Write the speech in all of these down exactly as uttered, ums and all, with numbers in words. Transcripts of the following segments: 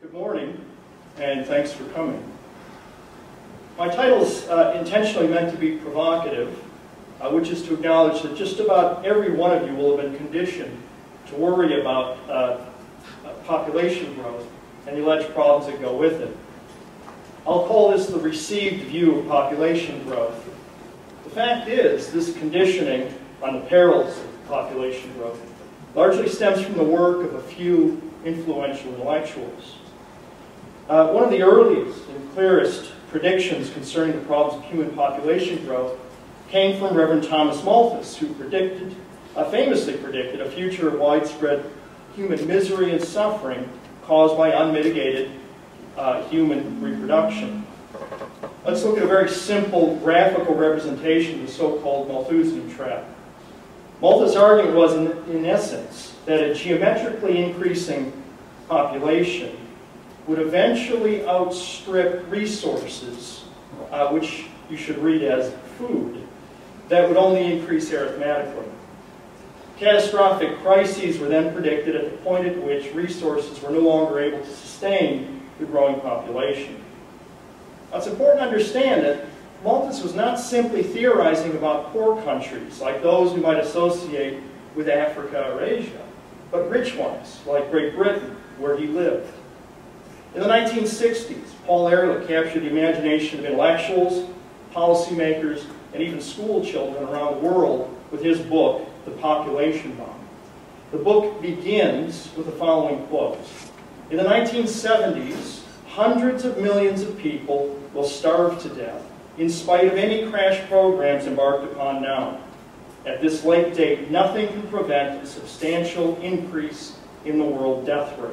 Good morning, and thanks for coming. My title's uh, intentionally meant to be provocative, uh, which is to acknowledge that just about every one of you will have been conditioned to worry about uh, population growth and the alleged problems that go with it. I'll call this the received view of population growth. The fact is, this conditioning on the perils of population growth largely stems from the work of a few influential intellectuals. Uh, one of the earliest and clearest predictions concerning the problems of human population growth came from Reverend Thomas Malthus, who predicted, uh, famously predicted a future of widespread human misery and suffering caused by unmitigated uh, human reproduction. Let's look at a very simple graphical representation of the so-called Malthusian trap. Malthus' argument was, in, in essence, that a geometrically increasing population would eventually outstrip resources, uh, which you should read as food, that would only increase arithmetically. Catastrophic crises were then predicted at the point at which resources were no longer able to sustain the growing population. Now, it's important to understand that Malthus was not simply theorizing about poor countries, like those we might associate with Africa or Asia, but rich ones, like Great Britain, where he lived. In the nineteen sixties, Paul Ehrlich captured the imagination of intellectuals, policymakers, and even school children around the world with his book, The Population Bomb. The book begins with the following quote. In the nineteen seventies, hundreds of millions of people will starve to death in spite of any crash programs embarked upon now. At this late date, nothing can prevent a substantial increase in the world death rate.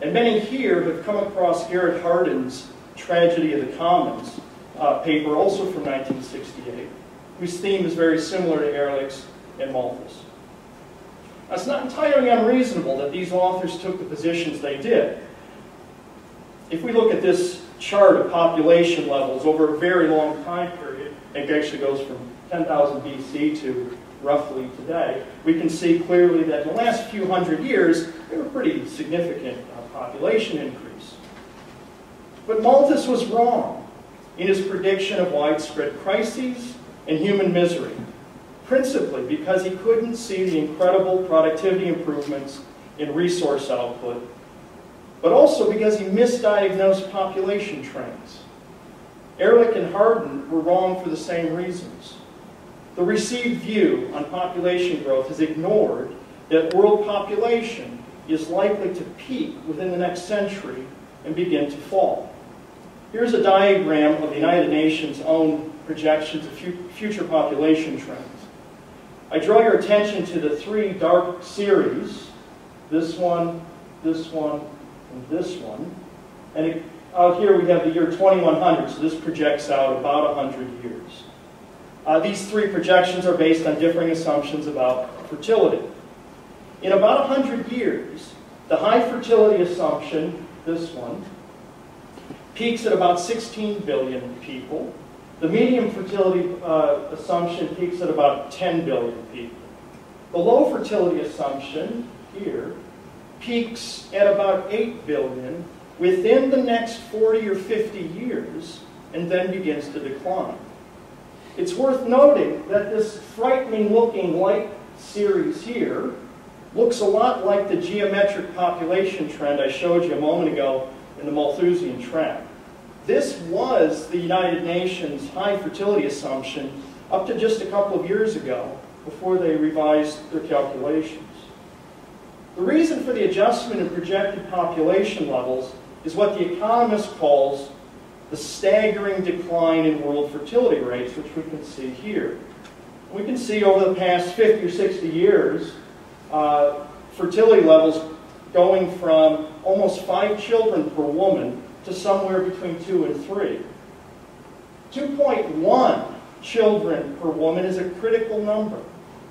And many here have come across Gerrit Hardin's Tragedy of the Commons uh, paper, also from nineteen sixty-eight, whose theme is very similar to Ehrlich's and Malthus. Now, it's not entirely unreasonable that these authors took the positions they did. If we look at this chart of population levels over a very long time period, it actually goes from ten thousand B C to roughly today, we can see clearly that in the last few hundred years, there were pretty significant uh, population increase. But Malthus was wrong in his prediction of widespread crises and human misery, principally because he couldn't see the incredible productivity improvements in resource output, but also because he misdiagnosed population trends. Ehrlich and Hardin were wrong for the same reasons. The received view on population growth has ignored that world population is likely to peak within the next century and begin to fall. Here's a diagram of the United Nations' own projections of future population trends. I draw your attention to the three dark series, this one, this one, and this one. And it, out here we have the year twenty-one hundred, so this projects out about one hundred years. Uh, these three projections are based on differing assumptions about fertility. In about one hundred years, the high fertility assumption, this one, peaks at about sixteen billion people. The medium fertility uh, assumption peaks at about ten billion people. The low fertility assumption, here, peaks at about eight billion within the next forty or fifty years and then begins to decline. It's worth noting that this frightening looking light series here looks a lot like the geometric population trend I showed you a moment ago in the Malthusian trap. This was the United Nations high fertility assumption up to just a couple of years ago before they revised their calculations. The reason for the adjustment in projected population levels is what the economist calls the staggering decline in world fertility rates, which we can see here. We can see over the past fifty or sixty years, uh, fertility levels going from almost five children per woman to somewhere between two and three. two point one children per woman is a critical number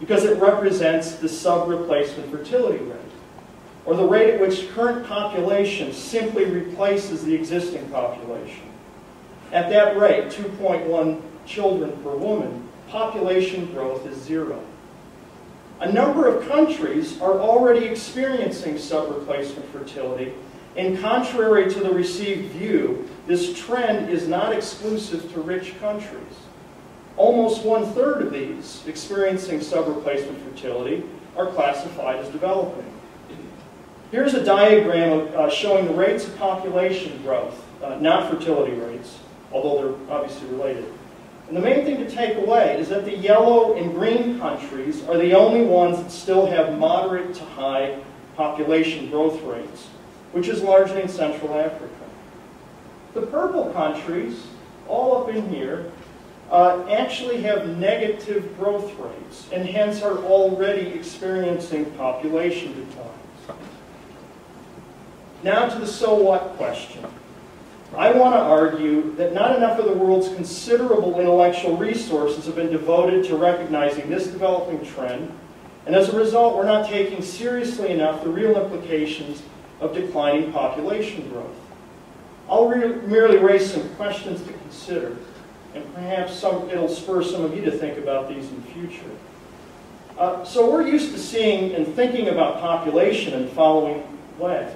because it represents the sub-replacement fertility rate, or the rate at which current population simply replaces the existing population. At that rate, two point one children per woman, population growth is zero. A number of countries are already experiencing sub-replacement fertility, And contrary to the received view, this trend is not exclusive to rich countries. Almost one-third of these experiencing sub-replacement fertility are classified as developing. Here's a diagram of, uh, showing the rates of population growth, uh, not fertility rates, although they're obviously related. And the main thing to take away is that the yellow and green countries are the only ones that still have moderate to high population growth rates, which is largely in Central Africa. The purple countries, all up in here, uh, actually have negative growth rates and hence are already experiencing population declines. Now to the so what question. I want to argue that not enough of the world's considerable intellectual resources have been devoted to recognizing this developing trend, and as a result we're not taking seriously enough the real implications of declining population growth. I'll merely raise some questions to consider, and perhaps some, it'll spur some of you to think about these in the future. Uh, so we're used to seeing and thinking about population in the following way.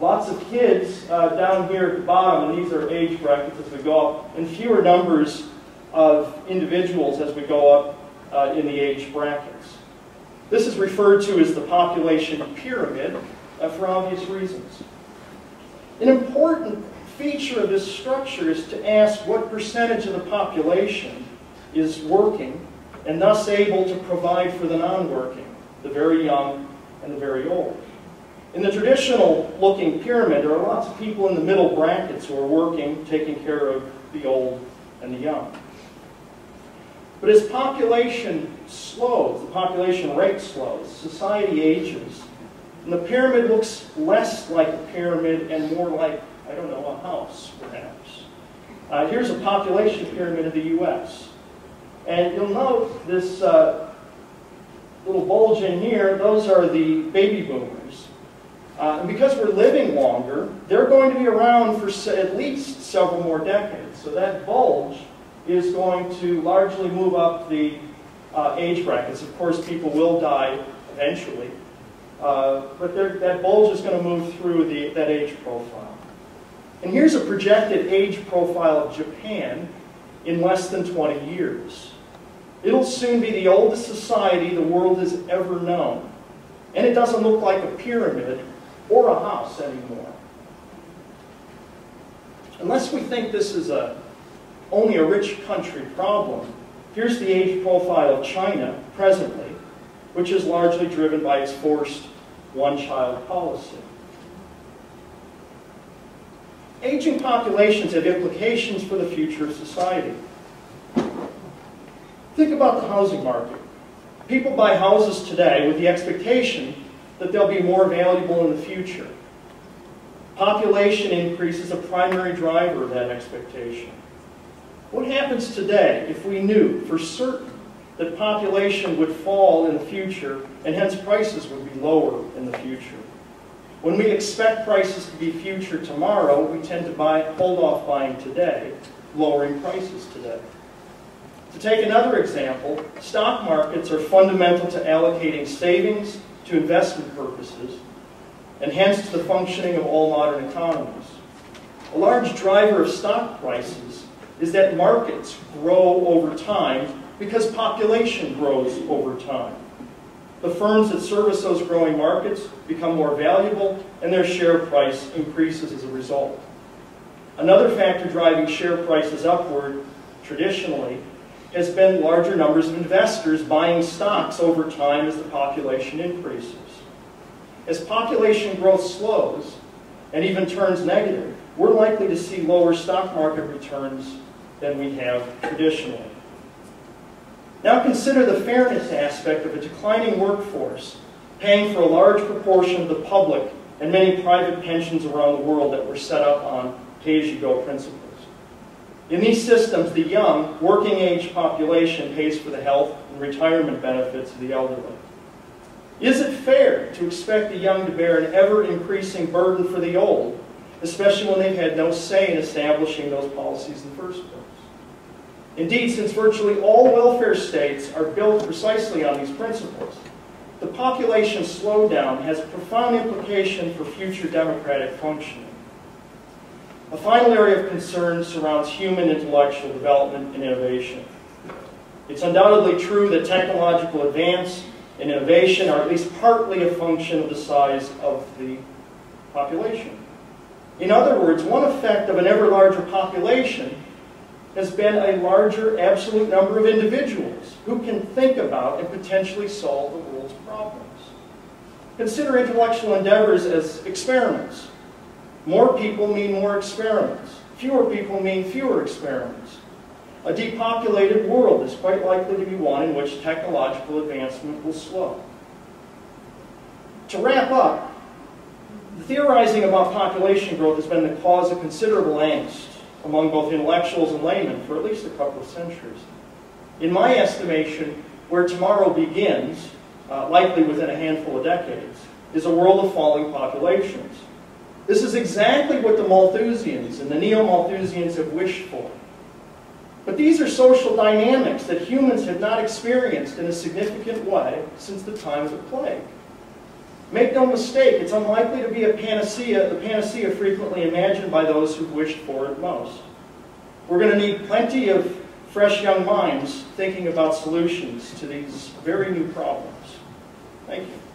Lots of kids uh, down here at the bottom, and these are age brackets as we go up, and fewer numbers of individuals as we go up uh, in the age brackets. This is referred to as the population pyramid uh, for obvious reasons. An important feature of this structure is to ask what percentage of the population is working and thus able to provide for the non-working, the very young and the very old. In the traditional looking pyramid, there are lots of people in the middle brackets who are working, taking care of the old and the young. But as population slows, the population rate slows, society ages, and the pyramid looks less like a pyramid and more like, I don't know, a house, perhaps. Uh, here's a population pyramid of the U S. And you'll note this uh, little bulge in here, those are the baby boomers. Uh, and because we're living longer, they're going to be around for se at least several more decades. So that bulge is going to largely move up the uh, age brackets. Of course, people will die eventually. Uh, but that bulge is going to move through the, that age profile. And here's a projected age profile of Japan in less than twenty years. It'll soon be the oldest society the world has ever known. And it doesn't look like a pyramid or a house anymore. Unless we think this is a, only a rich country problem, here's the age profile of China presently, which is largely driven by its forced one-child policy. Aging populations have implications for the future of society. Think about the housing market. People buy houses today with the expectation that they'll be more valuable in the future. Population increase is a primary driver of that expectation. What happens today if we knew for certain that population would fall in the future and hence prices would be lower in the future? When we expect prices to be future tomorrow, we tend to buy, hold off buying today, lowering prices today. To take another example, stock markets are fundamental to allocating savings to investment purposes and hence to the functioning of all modern economies. A large driver of stock prices is that markets grow over time because population grows over time. The firms that service those growing markets become more valuable and their share price increases as a result. Another factor driving share prices upward traditionally has been larger numbers of investors buying stocks over time as the population increases. As population growth slows and even turns negative, we're likely to see lower stock market returns than we have traditionally. Now consider the fairness aspect of a declining workforce paying for a large proportion of the public and many private pensions around the world that were set up on pay-as-you-go principles. In these systems, the young, working-age population pays for the health and retirement benefits of the elderly. Is it fair to expect the young to bear an ever-increasing burden for the old, especially when they've had no say in establishing those policies in the first place? Indeed, since virtually all welfare states are built precisely on these principles, the population slowdown has profound implications for future democratic functioning. A final area of concern surrounds human intellectual development and innovation. It's undoubtedly true that technological advance and innovation are at least partly a function of the size of the population. In other words, one effect of an ever larger population has been a larger absolute number of individuals who can think about and potentially solve the world's problems. Consider intellectual endeavors as experiments. More people mean more experiments. Fewer people mean fewer experiments. A depopulated world is quite likely to be one in which technological advancement will slow. To wrap up, the theorizing about population growth has been the cause of considerable angst among both intellectuals and laymen for at least a couple of centuries. In my estimation, where tomorrow begins, uh, likely within a handful of decades, is a world of falling populations. This is exactly what the Malthusians and the Neo-Malthusians have wished for. But these are social dynamics that humans have not experienced in a significant way since the time of the plague. Make no mistake, it's unlikely to be a panacea, the panacea frequently imagined by those who wished for it most. We're going to need plenty of fresh young minds thinking about solutions to these very new problems. Thank you.